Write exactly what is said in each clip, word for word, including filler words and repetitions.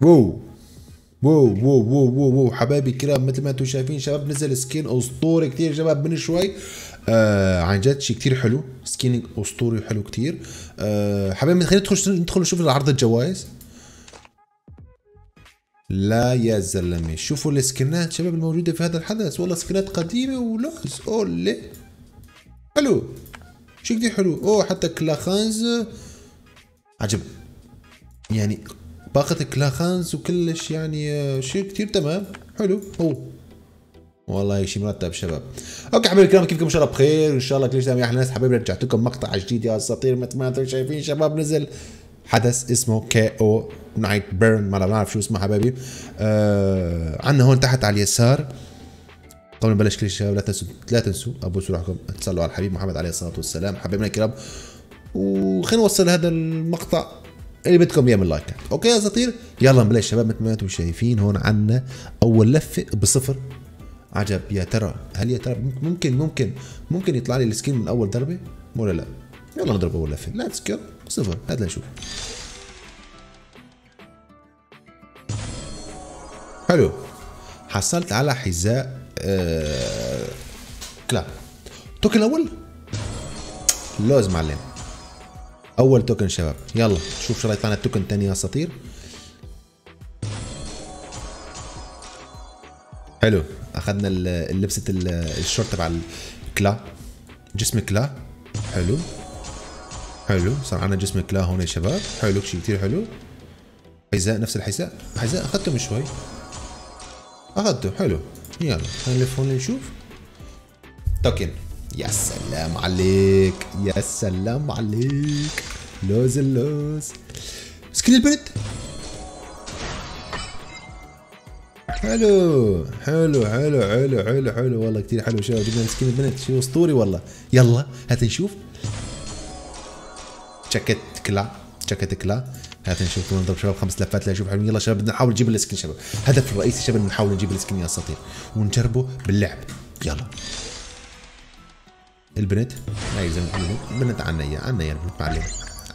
واو واو واو واو واو حبايبي الكرام، مثل ما انتم شايفين شباب نزل سكين اسطوري كتير شباب من شوي. آه عن جد شيء كتير حلو، سكين اسطوري وحلو كتير. آه حبايبي خلينا ندخل ندخل نشوف عرض الجوائز. لا يا زلمه، شوفوا السكنات شباب الموجوده في هذا الحدث، والله سكنات قديمه ولوز اولي حلو، شيء كتير حلو. اوه حتى كلاخانز عجب، يعني باقة كلاخانز وكلش يعني شيء كتير تمام حلو. اوه والله شيء مرتب شباب. اوكي حبايبي الكرام، كيفكم؟ ان شاء الله بخير، وان شاء الله كلش تمام يا احلى ناس. حبايبي رجعت لكم مقطع جديد يا اساطير، مثل ما انتم شايفين شباب نزل حدث اسمه كي او نايت بيرن، ما بعرف شو اسمه حبايبي. آه عندنا هون تحت على اليسار، قبل ما نبلش كل شباب لا تنسوا لا تنسوا ابوسوا روحكم، تصلوا على الحبيب محمد عليه الصلاه والسلام حبايبنا الكرام. وخلينا نوصل هذا المقطع اللي بدكم اياه من لايكات. اوكي يا اساطير، يلا نبلش شباب. مثل ما انتم شايفين هون عندنا اول لفه بصفر. عجب، يا ترى هل يا ترى ممكن ممكن ممكن يطلع لي السكين من اول ضربه ولا لا؟ يلا نضرب اول لفه، ليتس جو صفر، هات لنشوف. حلو، حصلت على حذاء آه... كلاب. توكن اول لوز معلم، اول توكن شباب. يلا شوف شو راح يطلع لنا التوكن الثاني يا اساطير. حلو، اخذنا لبسه الشورت تبع الكلا، جسم كلا. حلو حلو، صار عندنا جسم كلا هون يا شباب، حلو شيء كثير حلو. حذاء نفس الحذاء، حذاء اخذته من شوي، اخذته حلو. يلا خلينا نلف هون نشوف توكن. يا سلام عليك، يا سلام عليك، لوز اللوز سكين البرد. حلو حلو حلو حلو حلو حلو، والله كثير حلو شباب، جبنا سكين البنت شيء اسطوري والله. يلا هات نشوف جاكيت كلا، جاكيت كلا. هات نشوف نضرب شباب خمس لفات لنشوف حلوين. يلا شباب بدنا نحاول نجيب السكين شباب، هدف الرئيسي شباب بدنا نحاول نجيب السكين يا اساطير ونجربه باللعب. يلا البنت، هاي زلمه البنت عنا اياها، عنا اياها البنت معلمة،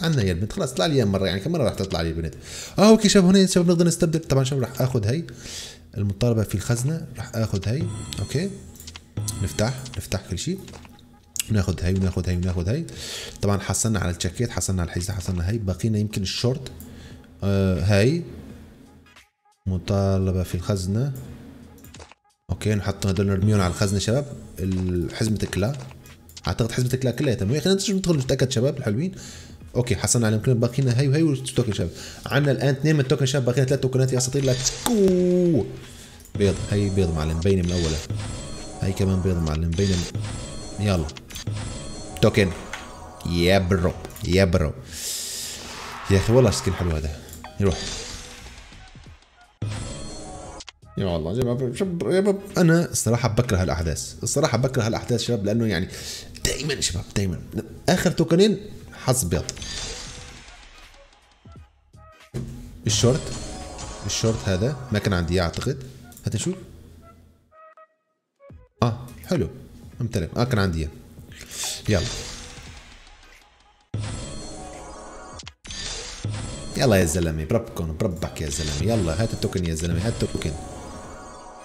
عنا اياها البنت، خلاص طلع لي مرة، يعني كم مرة راح تطلع لي البنت؟ اه اوكي شباب هون شباب نقدر نستبدل طبعا شباب. راح اخذ هي المطالبة في الخزنة، راح اخذ هي. اوكي نفتح نفتح كل شيء، ناخذ هي وناخذ هي وناخذ هي. طبعا حصلنا على الجاكيت، حصلنا على الحذاء، حصلنا هي، بقينا يمكن الشورت. آه هي مطالبة في الخزنة. اوكي نحطهم هدول نرميهم على الخزنة شباب، حزمة الكلاب اعتقد، حزمة الكلاب كلها تمام. خلينا ندخل نتأكد شباب الحلوين. اوكي حصلنا عليهم كلهم، باقينا هي وهي والتوكن شباب. عندنا الان اثنين من التوكن شباب، باقينا ثلاث توكنات يا اساطير. ليتس جو بيض، هي بيض معلم باينة من اولها، هي كمان بيض معلم باينة من... يلا توكن يا برو يا برو يا اخي، والله سكين حلو هذا. يروح يا والله شباب شباب، انا الصراحه بكره هالاحداث، الصراحه بكره هالاحداث شباب، لانه يعني دائما شباب دائما اخر توكنين حظ بيض. الشورت، الشورت هذا ما كان عندي اياه اعتقد، هات نشوف. اه حلو امتلك، اه كان عندي اياه. يلا يلا يا زلمه، بربكم بربك يا زلمه. يلا هات التوكن يا زلمه، هات التوكن.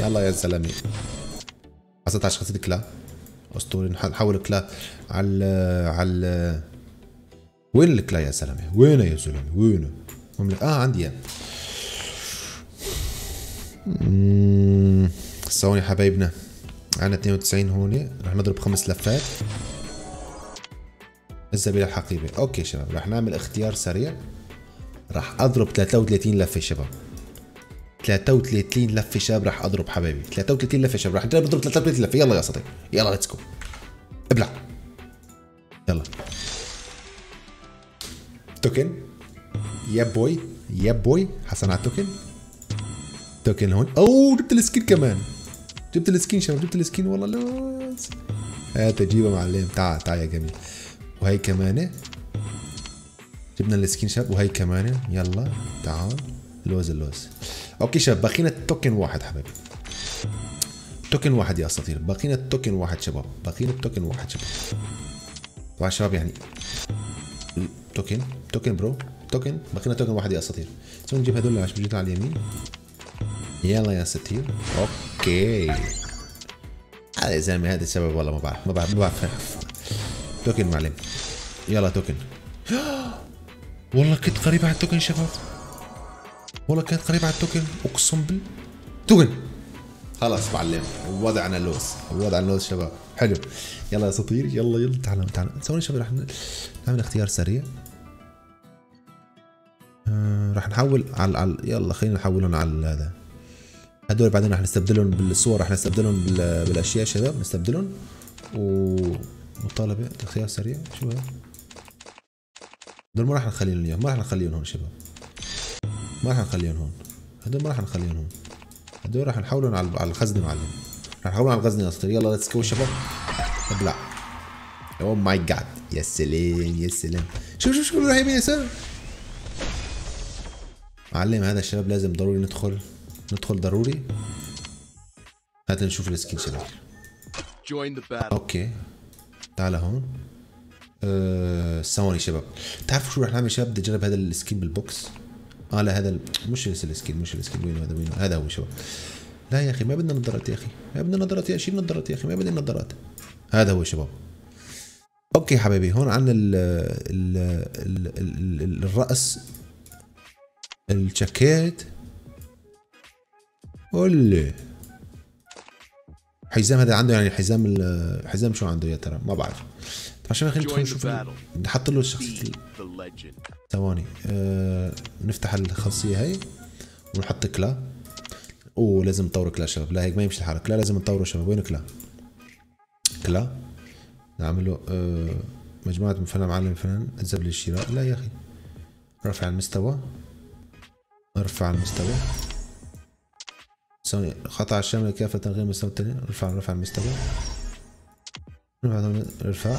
يلا يا زلمه حصلت على شخصيه كلا اسطوري. نحول كلا على على وين الكلا يا زلمه؟ وينه يا زلمه؟ وينه؟ اه عندي اياه. اممم ثواني حبايبنا، عندنا اثنين وتسعين هون، رح نضرب خمس لفات. الزبيله الحقيبه، اوكي شباب رح نعمل اختيار سريع، رح اضرب ثلاثة وثلاثين لفه شباب، ثلاثة وثلاثين لفه شباب رح اضرب حبايبي، ثلاثة وثلاثين لفه شباب رح نضرب ثلاثة وثلاثين لفه. يلا يا صديقي، يلا ليتس جو ابلع. يلا توكن يا بوي يا بوي، حصلنا على التوكن. توكن هون. اوه جبت السكين كمان، جبت السكين شباب، جبت السكين والله. لا هات تجيبها معلم، تعال تعال يا جميل. وهي كمان جبنا السكين شباب، وهي كمان. يلا تعال اللوز اللوز. اوكي شباب باقينا توكن واحد حبايبي، توكن واحد يا اساطير، باقينا توكن واحد شباب، باقينا توكن واحد شباب. طبعا شباب يعني توكن توكن برو توكن، باقينا توكن واحد يا اساطير. سوي نجيب هذول عشان بيجوا على اليمين. يلا يا اساطير اوكي. هذا يا زلمه هذا السبب والله ما بعرف ما بعرف ما بعرف. توكن معلم، يلا توكن. والله كنت قريب على التوكن شباب، والله كانت قريبة على التوكن اقسم بال توكن. خلاص معلم وضعنا اللوز، وضع اللوز شباب حلو. يلا يا اساطير يلا يلا تعالوا تعالوا ثواني شباب، رح نعمل اختيار سريع. آه رح نحول على على يلا خلينا نحولهم على هذا. هدول بعدين رح نستبدلهم بالصور، رح نستبدلهم بال... بالاشياء شباب، نستبدلهم. ومطالبة اختيار سريع شو هذا؟ هدول ما رح نخليهم اليوم، ما رح نخليهم هون شباب، ما راح نخليهم هون، هدول ما راح نخليهم هون، هدول راح نحولهم على على الخزنة معلم، راح نحولهم على الخزنة يا اسطى. يلا ليتس جو شباب، ابلع. اوه ماي جاد، يا سلام يا سلام، شوف شوف شوف راح يمين يسار. معلم هذا الشباب لازم ضروري ندخل، ندخل ضروري. هات نشوف السكين شباب. اوكي تعال هون. ااا أه... ثواني شباب، بتعرفوا شو راح نعمل شباب؟ بدي اجرب هذا السكين بالبوكس. اه لا هذا ال... مش السكين مش السكين، وينه هذا وينه؟ هذا هو شباب. لا يا اخي ما بدنا نظارات يا اخي، ما بدنا نظارات يا اخي، شيل نظارات يا اخي، ما بدي نظارات. هذا هو شباب. اوكي حبايبي هون عندنا ال ال ال ال ال الراس، الجاكيت، قول حزام. هذا عنده يعني حزام ال... حزام شو عنده يا ترى؟ ما بعرف. عشان خلينا ندخل نشوف، نحط له الشخصية ثواني. آه نفتح الخاصية هاي ونحط كلا. اوه لازم نطور كلا شباب، لا هيك ما يمشي الحال. كلا لازم نطوره شباب، وين كلا؟ كلا نعمل له آه مجموعة من فنان معلم فنان انزل للشراء. لا يا اخي رفع المستوى، ارفع المستوى ثواني. خطأ الشامل كافة تغيير المستوى الثاني. رفع رفع المستوى، ارفع.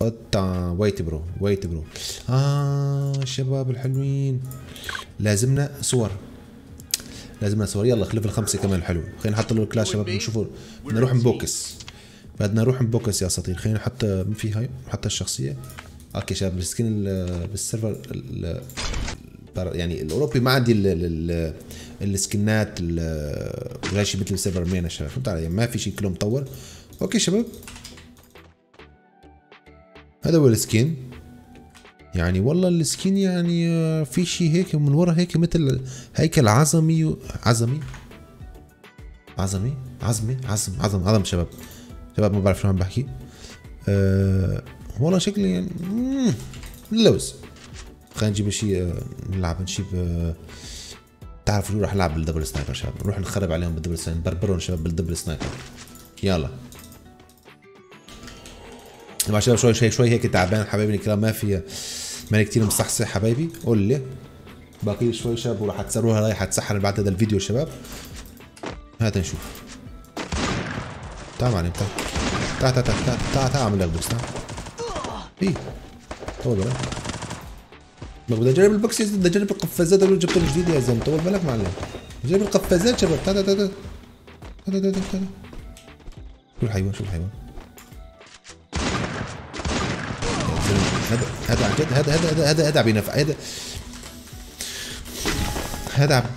قطع ويت برو ويت برو. اه شباب الحلوين لازمنا صور، لازمنا صور. يلا خلف الخمسه كمان حلو. خلينا نحط له الكلاش شباب نشوفوا. بدنا نروح نبوكس، بدنا نروح نبوكس يا اساطير. خلينا نحط في هاي، نحط الشخصيه. اوكي شباب بالسكين بالسيرفر يعني الاوروبي ما عندي السكنات الغاشي مثل السيرفر مينا شباب، فهمت علي؟ ما في شيء كله مطور. اوكي شباب هذا هو السكين. يعني والله السكين يعني في شيء هيك من ورا، هيك مثل هيكل عظمي و... عظمي عظمي عظمي عظم عظم عظم شباب. شباب ما بعرف شو عم بحكي. أه... والله شكلي يعني مم... اللوز. خلينا نجيب شيء أه... نلعب نجيب أه... بتعرفوا شو رح نلعب بالدبل سنايبر شباب، نروح نخرب عليهم بالدبل سنايبر، نبربرهم شباب بالدبل سنايبر. يلا مع شباب شوي شوي شوي هيك تعبان حبايبي الكلام، ما في ماني كثير مصحصح حبايبي. قول لي باقي شوي شباب وراح تسروها رايحه تسحر بعد هذا الفيديو شباب. هات نشوف. تعال معلم تعال تعال تعال تعال تعال تعال اعمل لك بوكس. تعال ايه طول بالك، بدي اجرب البوكس، بدي اجرب القفازات اللي جبتهم جديد يا زلمه. طول بالك معلم، جرب القفازات شباب. تعال تعال تعال تعال تعال. شو الحيوان شو الحيوان هذا هذا عن جد، هذا هذا هذا هذا بينفع، هذا هذا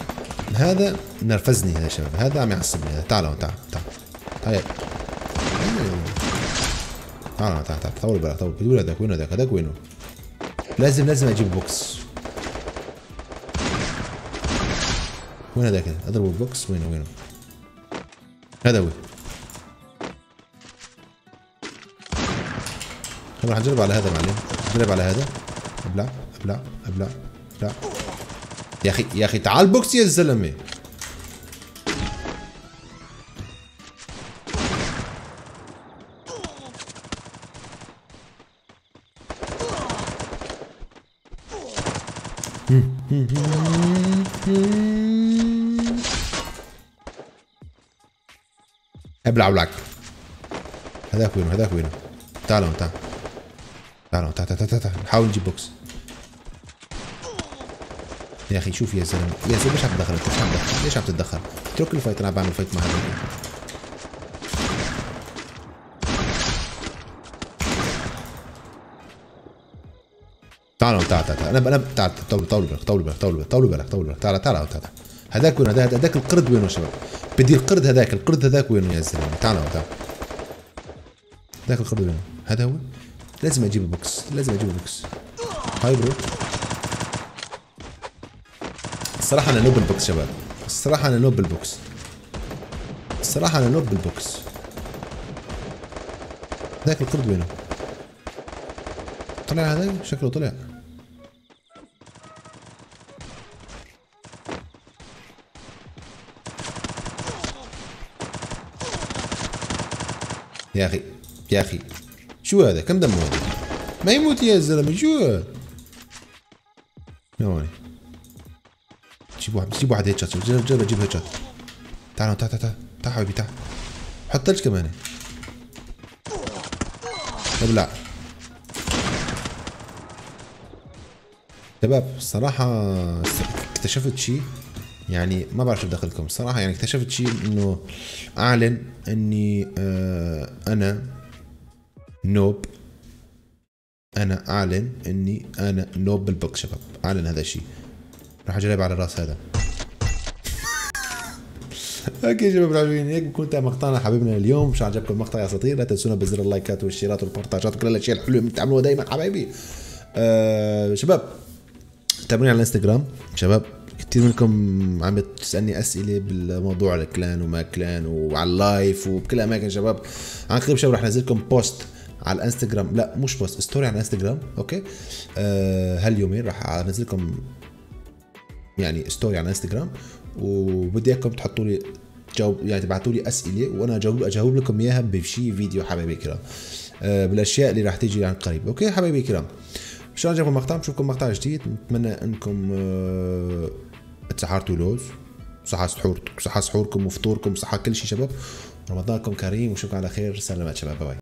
هذا نرفزني هذا شباب، هذا عم يعصبني هذا. تعالوا تعالوا تعالوا تعالوا تعالوا تعالوا طول بالك طول. وين هذاك وين هذاك هذاك وينه؟ لازم لازم اجيب بوكس. وين هذاك؟ اضربه بالبوكس. وينه وينه؟ هذا هو. راح نجرب على هذا معلم، نجرب على هذا. ابلع ابلع ابلع ابلع يا اخي يا اخي تعال بوكس يا زلمه. ابلع ولعك. هذاك وينه هذاك وينه؟ تعالوا تعالوا تعالوا تعالوا تعالوا تعالوا نحاول نجيب بوكس. يا اخي شوف يا زلمه يا زلمه ليش عم تتدخل انت؟ ليش عم تتدخل؟ ليش عم تتدخل؟ اترك لي فايت انا بعمل فايت مع هذا. تعالوا تعال تعال تعال انا انا تعال طول طول بالك طول بالك طول بالك طول بالك طول بالك تعال تعال تعال هذاك وين هذاك هذاك القرد وينه يا شباب؟ بدي القرد هذاك القرد هذاك وينه يا زلمه؟ تعالوا تعال هذاك القرد وينه؟ هذا هو لازم اجيب البوكس لازم اجيب البوكس. هاي برو الصراحة أنا نوب البوكس شباب، الصراحة أنا نوب البوكس. الصراحة أنا نوب البوكس. ذاك القرد وينه؟ طلع هذا شكله طلع. يا أخي يا أخي شو هذا؟ كم دمه هذا؟ ما يموت يا زلمة شو هذا؟ يا جيب واحد جيب واحد هيد شوت جرب جرب اجيب هيد شوت. تعالوا تعال تعال تعال حبيبي تعال حط ثلج كمان. ابلع شباب. الصراحة اكتشفت شيء يعني ما بعرف شو بدي ادخلكم الصراحة، يعني اكتشفت شيء انه اعلن اني آه انا نوب. انا اعلن اني انا نوب بالبوكس شباب، اعلن هذا الشيء. راح اجرب على الراس هذا. اوكي شباب الحلوين، هيك بكون تم مقطعنا حبيبنا اليوم. مش عجبكم المقطع يا اساطير لا تنسونا بزر اللايكات والشيرات والبارتاجات وكل الاشياء الحلوه اللي بتعملوها دائما حبايبي. آه شباب تابعوني على الانستغرام شباب، كثير منكم عم تسالني اسئله بالموضوع الكلان وما كلان وعلى اللايف وبكل اماكن شباب. عن قريب شباب راح انزل لكم بوست على الانستغرام، لا مش بوست، ستوري على الانستغرام اوكي. آه هاليومين راح انزل لكم يعني ستوري على الانستغرام، وبدي اياكم تحطوا لي جاوب يعني تبعتوا لي اسئله وانا اجاوب اجاوب لكم اياها بشي فيديو حبايبي الكرام. أه بالاشياء اللي راح تيجي عن قريب اوكي حبايبي الكرام. ان شاء الله عجبكم المقطع، بشوفكم مقطع جديد. بتمنى انكم أه تسحرتوا لوز، صحة سحوركم صحة سحوركم وفطوركم، صحة كل شيء شباب. رمضانكم كريم وشوفكم على خير. سلامات شباب، باي.